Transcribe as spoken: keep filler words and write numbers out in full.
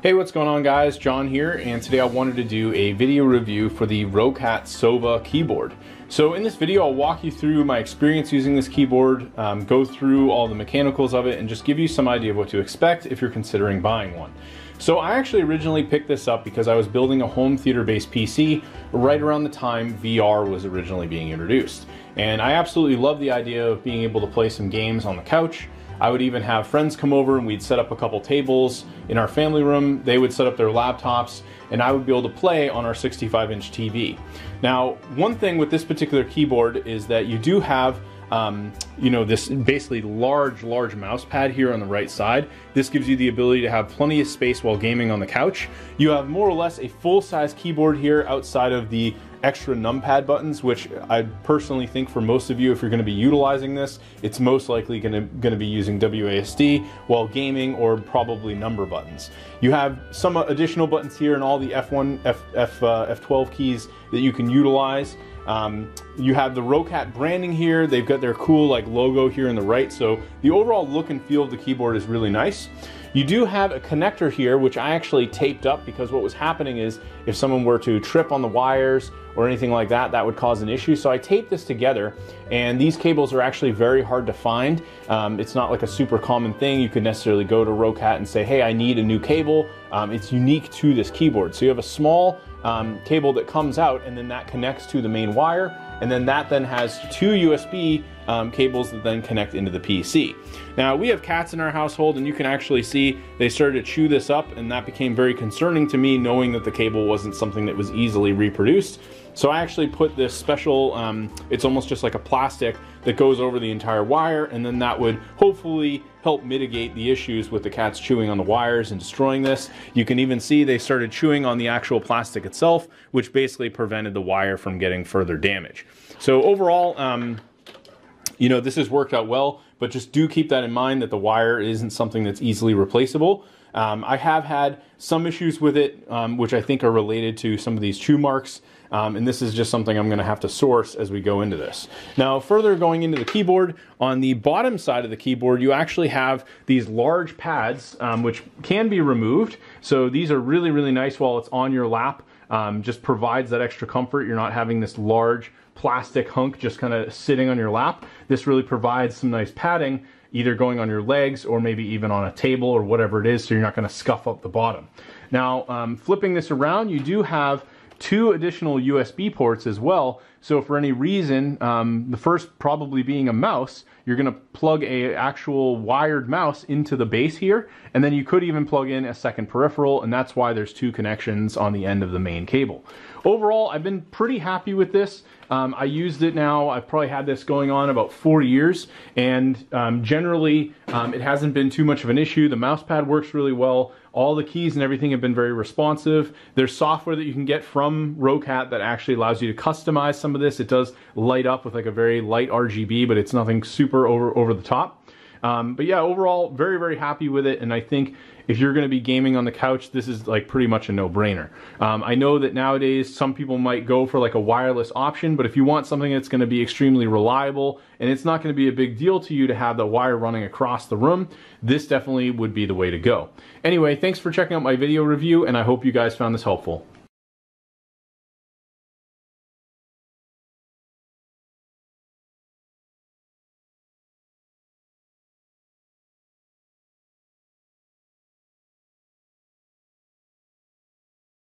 Hey, what's going on guys? John here, and today I wanted to do a video review for the ROCCAT SOVA keyboard. So in this video, I'll walk you through my experience using this keyboard, um, go through all the mechanicals of it, and just give you some idea of what to expect if you're considering buying one. So I actually originally picked this up because I was building a home theater-based P C right around the time V R was originally being introduced. And I absolutely love the idea of being able to play some games on the couch. I would even have friends come over and we'd set up a couple tables in our family room. They would set up their laptops and I would be able to play on our sixty-five inch T V. Now, one thing with this particular keyboard is that you do have um, you know, this basically large, large mouse pad here on the right side. This gives you the ability to have plenty of space while gaming on the couch. You have more or less a full-size keyboard here outside of the extra numpad buttons, which I personally think for most of you, if you're going to be utilizing this, it's most likely going to, going to be using W A S D while gaming or probably number buttons. You have some additional buttons here and all the F one, F, F, uh, F twelve keys that you can utilize. Um, you have the ROCCAT branding here. They've got their cool like logo here on the right. So the overall look and feel of the keyboard is really nice. You do have a connector here, which I actually taped up because what was happening is if someone were to trip on the wires or anything like that, that would cause an issue. So I taped this together, and these cables are actually very hard to find. Um, it's not like a super common thing. You could necessarily go to ROCCAT and say, hey, I need a new cable. Um, it's unique to this keyboard. So you have a small um, cable that comes out and then that connects to the main wire. And then that then has two U S B um, cables that then connect into the P C. Now we have cats in our household, and you can actually see they started to chew this up, and that became very concerning to me knowing that the cable wasn't something that was easily reproduced. So I actually put this special, um, it's almost just like a plastic that goes over the entire wire, and then that would hopefully help mitigate the issues with the cats chewing on the wires and destroying this. You can even see they started chewing on the actual plastic itself, which basically prevented the wire from getting further damage. So overall, um, you know, this has worked out well, but just do keep that in mind that the wire isn't something that's easily replaceable. Um, I have had some issues with it, um, which I think are related to some of these chew marks. Um, and this is just something I'm gonna have to source as we go into this. Now, further going into the keyboard, on the bottom side of the keyboard, you actually have these large pads, um, which can be removed. So these are really, really nice while it's on your lap. Um, just provides that extra comfort. You're not having this large plastic hunk just kind of sitting on your lap. This really provides some nice padding, either going on your legs or maybe even on a table or whatever it is, so you're not gonna scuff up the bottom. Now, um, flipping this around, you do have two additional U S B ports as well. So for any reason, um, the first probably being a mouse, you're gonna plug a actual wired mouse into the base here, and then you could even plug in a second peripheral, and that's why there's two connections on the end of the main cable. Overall, I've been pretty happy with this. Um, I used it now, I've probably had this going on about four years, and um, generally um, it hasn't been too much of an issue. The mouse pad works really well. All the keys and everything have been very responsive. There's software that you can get from ROCCAT that actually allows you to customize some of this. It does light up with like a very light R G B, but it's nothing super over, over the top. Um, but yeah, overall, very, very happy with it. And I think if you're going to be gaming on the couch, this is like pretty much a no-brainer. Um, I know that nowadays some people might go for like a wireless option, but if you want something that's going to be extremely reliable and it's not going to be a big deal to you to have the wire running across the room, this definitely would be the way to go. Anyway, thanks for checking out my video review, and I hope you guys found this helpful.